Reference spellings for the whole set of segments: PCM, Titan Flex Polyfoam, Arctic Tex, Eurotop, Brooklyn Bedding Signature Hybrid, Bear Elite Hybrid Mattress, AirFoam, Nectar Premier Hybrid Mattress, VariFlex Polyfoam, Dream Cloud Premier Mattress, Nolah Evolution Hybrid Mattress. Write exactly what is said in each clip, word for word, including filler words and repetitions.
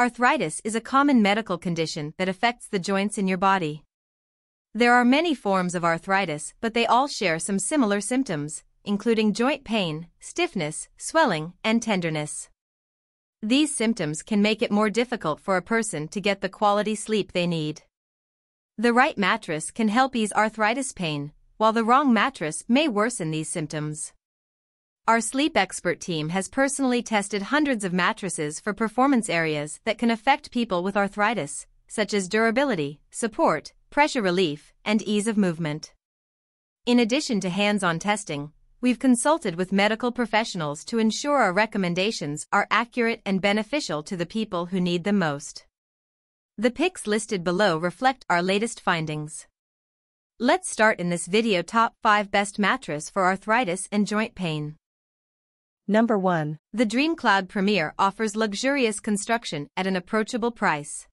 Arthritis is a common medical condition that affects the joints in your body. There are many forms of arthritis, but they all share some similar symptoms, including joint pain, stiffness, swelling, and tenderness. These symptoms can make it more difficult for a person to get the quality sleep they need. The right mattress can help ease arthritis pain, while the wrong mattress may worsen these symptoms. Our sleep expert team has personally tested hundreds of mattresses for performance areas that can affect people with arthritis, such as durability, support, pressure relief, and ease of movement. In addition to hands-on testing, we've consulted with medical professionals to ensure our recommendations are accurate and beneficial to the people who need them most. The picks listed below reflect our latest findings. Let's start in this video top five best mattress for arthritis and joint pain. Number one. The Dream Cloud Premier offers luxurious construction at an approachable price.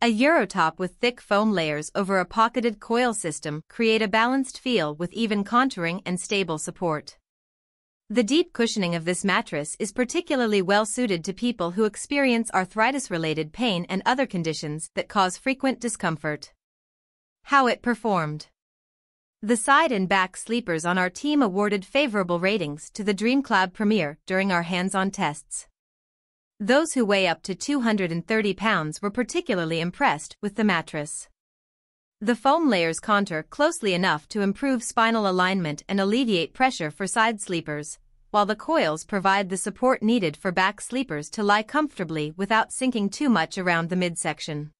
A Eurotop with thick foam layers over a pocketed coil system create a balanced feel with even contouring and stable support. The deep cushioning of this mattress is particularly well-suited to people who experience arthritis-related pain and other conditions that cause frequent discomfort. How it performed. The side and back sleepers on our team awarded favorable ratings to the Dream Cloud Premier during our hands-on tests. Those who weigh up to two hundred thirty pounds were particularly impressed with the mattress. The foam layers contour closely enough to improve spinal alignment and alleviate pressure for side sleepers, while the coils provide the support needed for back sleepers to lie comfortably without sinking too much around the midsection.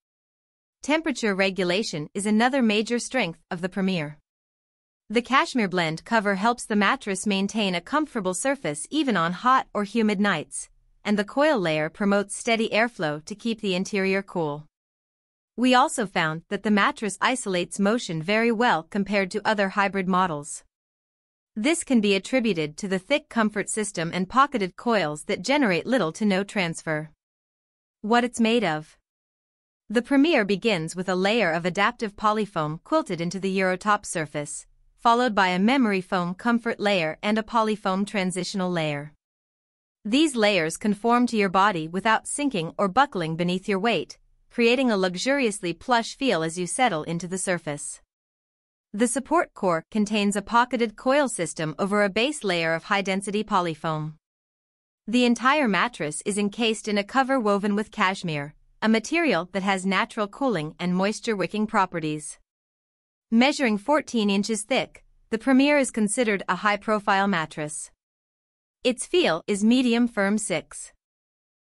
Temperature regulation is another major strength of the Premier. The cashmere blend cover helps the mattress maintain a comfortable surface even on hot or humid nights, and the coil layer promotes steady airflow to keep the interior cool. We also found that the mattress isolates motion very well compared to other hybrid models. This can be attributed to the thick comfort system and pocketed coils that generate little to no transfer. What it's made of. The Premier begins with a layer of adaptive polyfoam quilted into the Eurotop surface, followed by a memory foam comfort layer and a polyfoam transitional layer. These layers conform to your body without sinking or buckling beneath your weight, creating a luxuriously plush feel as you settle into the surface. The support core contains a pocketed coil system over a base layer of high-density polyfoam. The entire mattress is encased in a cover woven with cashmere, a material that has natural cooling and moisture-wicking properties. Measuring fourteen inches thick, the Premier is considered a high-profile mattress. Its feel is medium-firm six.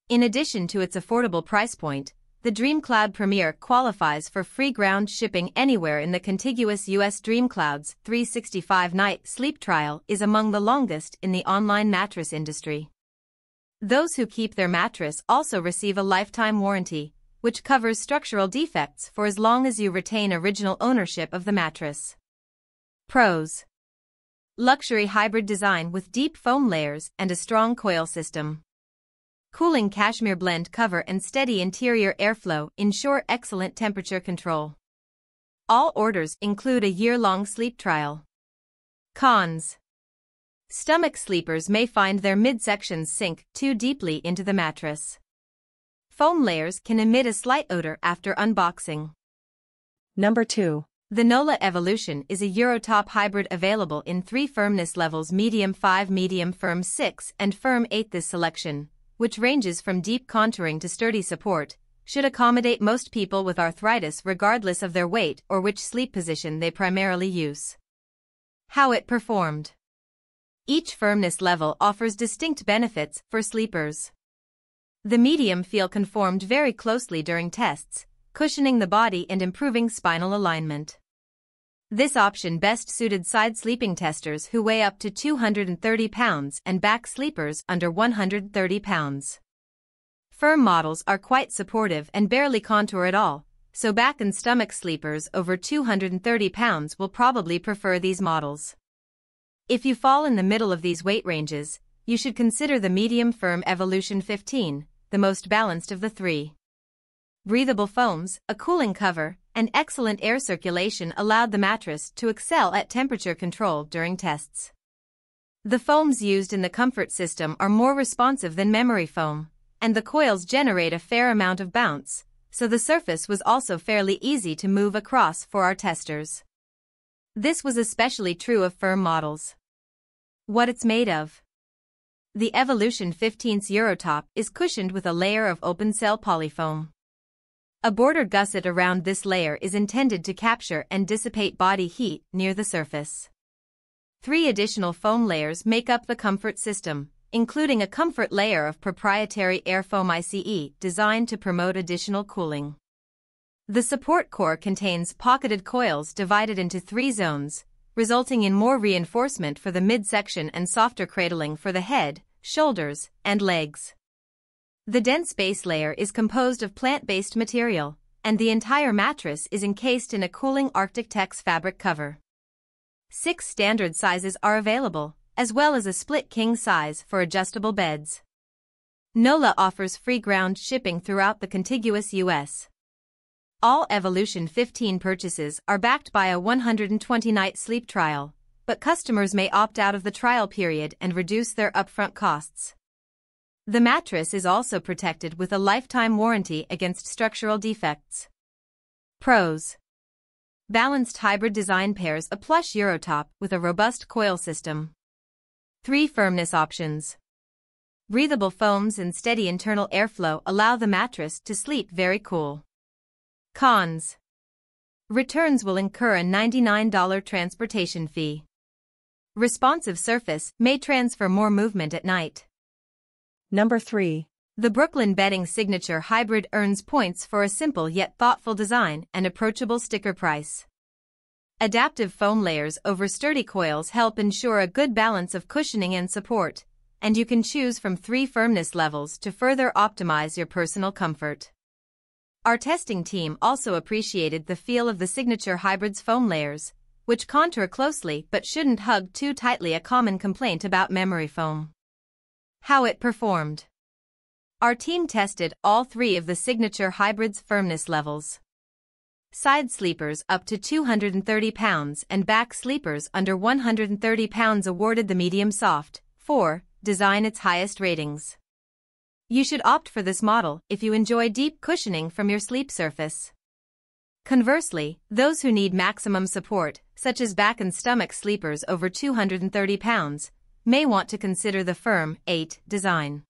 In addition to its affordable price point, the Dream Cloud Premier qualifies for free ground shipping anywhere in the contiguous U S Dream Cloud's three sixty-five night sleep trial is among the longest in the online mattress industry. Those who keep their mattress also receive a lifetime warranty, which covers structural defects for as long as you retain original ownership of the mattress. Pros. Luxury hybrid design with deep foam layers and a strong coil system. Cooling cashmere blend cover and steady interior airflow ensure excellent temperature control. All orders include a year-long sleep trial. Cons. Stomach sleepers may find their midsections sink too deeply into the mattress. Foam layers can emit a slight odor after unboxing. Number two. The Nolah Evolution is a Eurotop hybrid available in three firmness levels: medium five, medium firm six, and firm eight. This selection, which ranges from deep contouring to sturdy support, should accommodate most people with arthritis regardless of their weight or which sleep position they primarily use. How it performed. Each firmness level offers distinct benefits for sleepers. The medium feel conformed very closely during tests, cushioning the body and improving spinal alignment. This option best suited side sleeping testers who weigh up to two hundred thirty pounds and back sleepers under one hundred thirty pounds. Firm models are quite supportive and barely contour at all, so back and stomach sleepers over two hundred thirty pounds will probably prefer these models. If you fall in the middle of these weight ranges, you should consider the medium firm Evolution fifteen, the most balanced of the three. Breathable foams, a cooling cover, and excellent air circulation allowed the mattress to excel at temperature control during tests. The foams used in the comfort system are more responsive than memory foam, and the coils generate a fair amount of bounce, so the surface was also fairly easy to move across for our testers. This was especially true of firm models. What it's made of. The Evolution fifteen's Eurotop is cushioned with a layer of open-cell polyfoam. A border gusset around this layer is intended to capture and dissipate body heat near the surface. Three additional foam layers make up the comfort system, including a comfort layer of proprietary AirFoam I C E designed to promote additional cooling. The support core contains pocketed coils divided into three zones, resulting in more reinforcement for the midsection and softer cradling for the head, shoulders, and legs. The dense base layer is composed of plant-based material, and the entire mattress is encased in a cooling Arctic Tex fabric cover. Six standard sizes are available, as well as a split king size for adjustable beds. Nolah offers free ground shipping throughout the contiguous U S All Evolution fifteen purchases are backed by a one hundred twenty night sleep trial, but customers may opt out of the trial period and reduce their upfront costs. The mattress is also protected with a lifetime warranty against structural defects. Pros. Balanced hybrid design pairs a plush Eurotop with a robust coil system. Three firmness options. Breathable foams and steady internal airflow allow the mattress to sleep very cool. Cons. Returns will incur a ninety-nine dollar transportation fee. Responsive surface may transfer more movement at night. Number three. The Brooklyn Bedding Signature Hybrid earns points for a simple yet thoughtful design and approachable sticker price. Adaptive foam layers over sturdy coils help ensure a good balance of cushioning and support, and you can choose from three firmness levels to further optimize your personal comfort. Our testing team also appreciated the feel of the Signature Hybrid's foam layers, which contour closely but shouldn't hug too tightly, a common complaint about memory foam. How it performed. Our team tested all three of the Signature Hybrid's firmness levels. Side sleepers up to two hundred thirty pounds and back sleepers under one hundred thirty pounds awarded the medium soft, four, design its highest ratings. You should opt for this model if you enjoy deep cushioning from your sleep surface. Conversely, those who need maximum support, such as back and stomach sleepers over two hundred thirty pounds, may want to consider the firm, eight, design.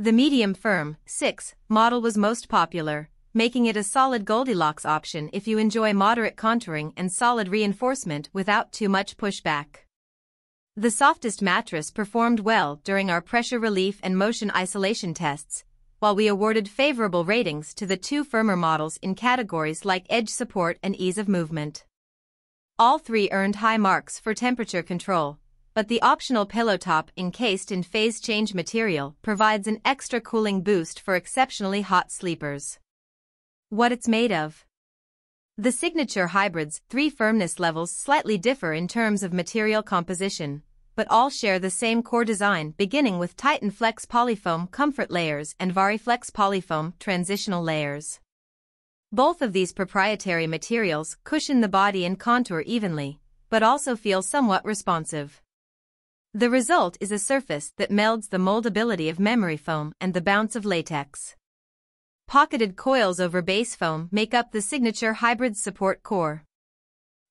The medium firm, six, model was most popular, making it a solid Goldilocks option if you enjoy moderate contouring and solid reinforcement without too much pushback. The softest mattress performed well during our pressure relief and motion isolation tests, while we awarded favorable ratings to the two firmer models in categories like edge support and ease of movement. All three earned high marks for temperature control, but the optional pillow top encased in phase change material provides an extra cooling boost for exceptionally hot sleepers. What it's made of. The Signature Hybrid's three firmness levels slightly differ in terms of material composition, but all share the same core design, beginning with Titan Flex Polyfoam comfort layers and VariFlex Polyfoam transitional layers. Both of these proprietary materials cushion the body and contour evenly, but also feel somewhat responsive. The result is a surface that melds the moldability of memory foam and the bounce of latex. Pocketed coils over base foam make up the Signature Hybrid's support core.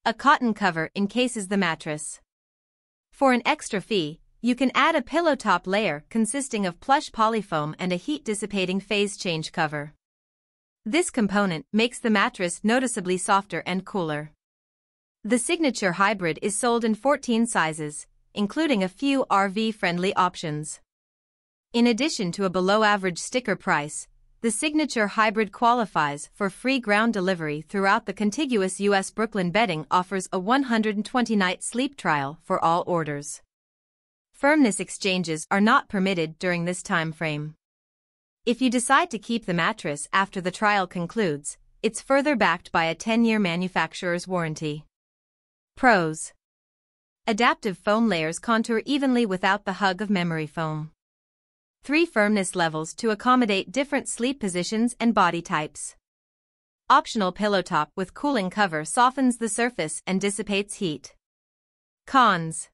A cotton cover encases the mattress. For an extra fee, you can add a pillow top layer consisting of plush polyfoam and a heat-dissipating phase change cover. This component makes the mattress noticeably softer and cooler. The Signature Hybrid is sold in fourteen sizes, including a few R V-friendly options. In addition to a below-average sticker price, the Signature Hybrid qualifies for free ground delivery throughout the contiguous U S Brooklyn Bedding offers a one hundred twenty night sleep trial for all orders. Firmness exchanges are not permitted during this time frame. If you decide to keep the mattress after the trial concludes, it's further backed by a ten year manufacturer's warranty. Pros. Adaptive foam layers contour evenly without the hug of memory foam. Three firmness levels to accommodate different sleep positions and body types. Optional pillow top with cooling cover softens the surface and dissipates heat. Cons.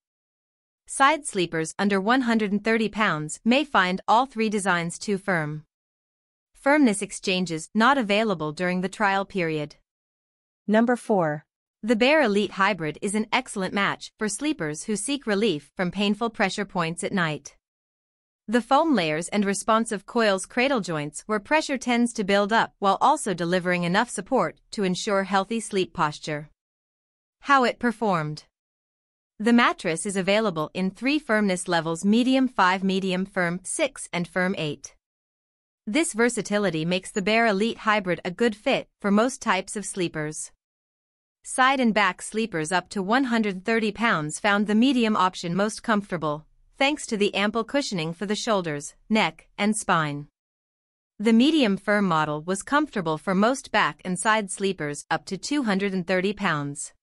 Side sleepers under one hundred thirty pounds may find all three designs too firm. Firmness exchanges not available during the trial period. Number four. The Bear Elite Hybrid is an excellent match for sleepers who seek relief from painful pressure points at night. The foam layers and responsive coils cradle joints where pressure tends to build up while also delivering enough support to ensure healthy sleep posture. How it performed. The mattress is available in three firmness levels: medium five, medium firm six and firm eight. This versatility makes the Bear Elite Hybrid a good fit for most types of sleepers. Side and back sleepers up to one hundred thirty pounds found the medium option most comfortable, thanks to the ample cushioning for the shoulders, neck, and spine. The medium firm model was comfortable for most back and side sleepers up to two hundred thirty pounds.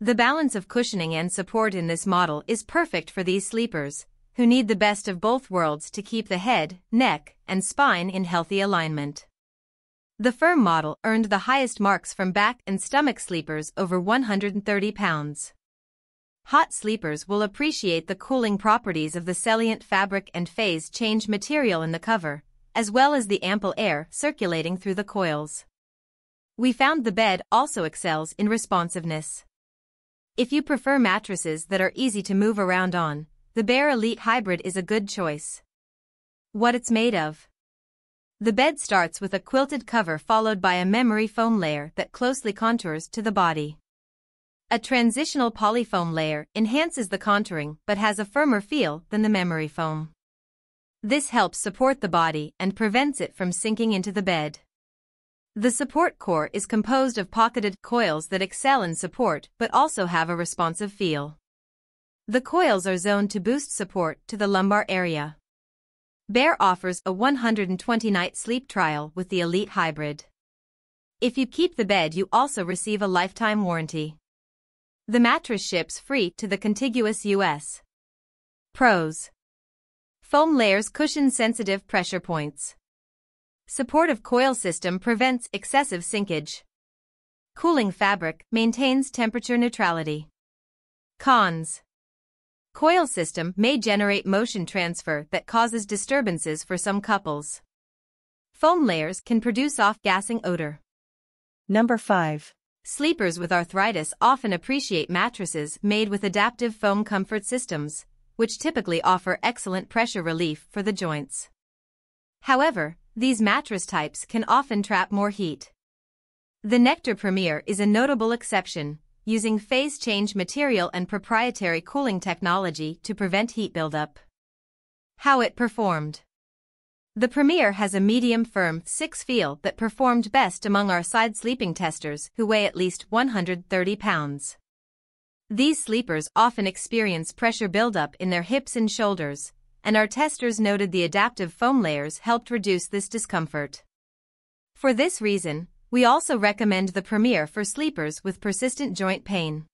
The balance of cushioning and support in this model is perfect for these sleepers, who need the best of both worlds to keep the head, neck, and spine in healthy alignment. The firm model earned the highest marks from back and stomach sleepers over one hundred thirty pounds. Hot sleepers will appreciate the cooling properties of the salient fabric and phase change material in the cover, as well as the ample air circulating through the coils. We found the bed also excels in responsiveness. If you prefer mattresses that are easy to move around on, the Bear Elite Hybrid is a good choice. What it's made of. The bed starts with a quilted cover followed by a memory foam layer that closely contours to the body. A transitional polyfoam layer enhances the contouring but has a firmer feel than the memory foam. This helps support the body and prevents it from sinking into the bed. The support core is composed of pocketed coils that excel in support but also have a responsive feel. The coils are zoned to boost support to the lumbar area. Bear offers a one hundred twenty night sleep trial with the Elite Hybrid. If you keep the bed, you also receive a lifetime warranty. The mattress ships free to the contiguous U S Pros. Foam layers cushion sensitive pressure points. Supportive coil system prevents excessive sinkage. Cooling fabric maintains temperature neutrality. Cons. Coil system may generate motion transfer that causes disturbances for some couples. Foam layers can produce off-gassing odor. Number five. Sleepers with arthritis often appreciate mattresses made with adaptive foam comfort systems, which typically offer excellent pressure relief for the joints. However, these mattress types can often trap more heat. The Nectar Premier is a notable exception, using phase change material and proprietary cooling technology to prevent heat buildup. How it performed. The Premier has a medium firm six feel that performed best among our side sleeping testers who weigh at least one hundred thirty pounds. These sleepers often experience pressure buildup in their hips and shoulders, and our testers noted the adaptive foam layers helped reduce this discomfort. For this reason, we also recommend the Premier for sleepers with persistent joint pain.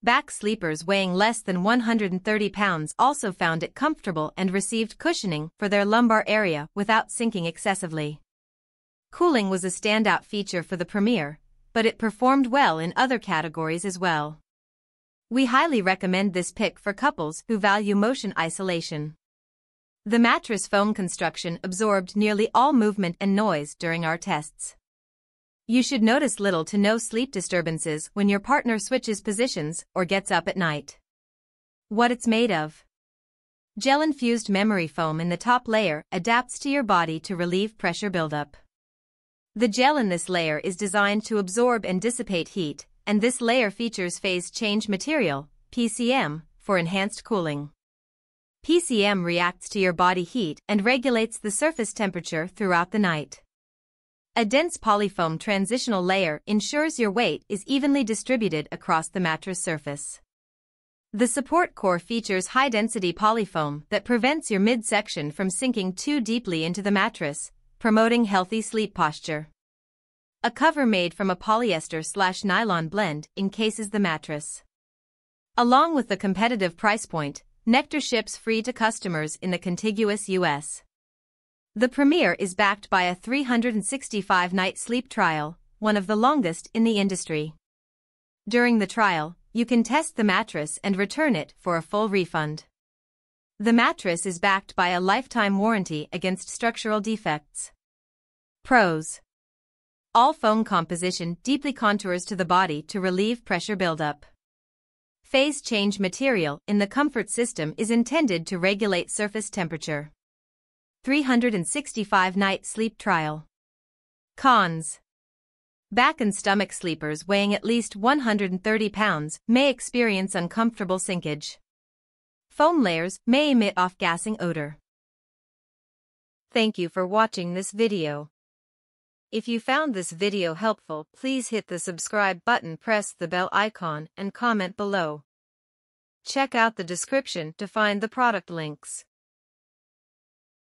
Back sleepers weighing less than one hundred thirty pounds also found it comfortable and received cushioning for their lumbar area without sinking excessively. Cooling was a standout feature for the Premier, but it performed well in other categories as well. We highly recommend this pick for couples who value motion isolation. The mattress foam construction absorbed nearly all movement and noise during our tests. You should notice little to no sleep disturbances when your partner switches positions or gets up at night. What it's made of. Gel-infused memory foam in the top layer adapts to your body to relieve pressure buildup. The gel in this layer is designed to absorb and dissipate heat, and this layer features phase change material, P C M, for enhanced cooling. P C M reacts to your body heat and regulates the surface temperature throughout the night. A dense polyfoam transitional layer ensures your weight is evenly distributed across the mattress surface. The support core features high-density polyfoam that prevents your midsection from sinking too deeply into the mattress, promoting healthy sleep posture. A cover made from a polyester-slash-nylon blend encases the mattress. Along with the competitive price point, Nectar ships free to customers in the contiguous U S The Premier is backed by a three hundred sixty-five night sleep trial, one of the longest in the industry. During the trial, you can test the mattress and return it for a full refund. The mattress is backed by a lifetime warranty against structural defects. Pros: all foam composition deeply contours to the body to relieve pressure buildup. Phase change material in the comfort system is intended to regulate surface temperature. three hundred sixty-five night sleep trial. Cons: back and stomach sleepers weighing at least one hundred thirty pounds may experience uncomfortable sinkage. Foam layers may emit off-gassing odor. Thank you for watching this video. If you found this video helpful, please hit the subscribe button, press the bell icon, and comment below. Check out the description to find the product links.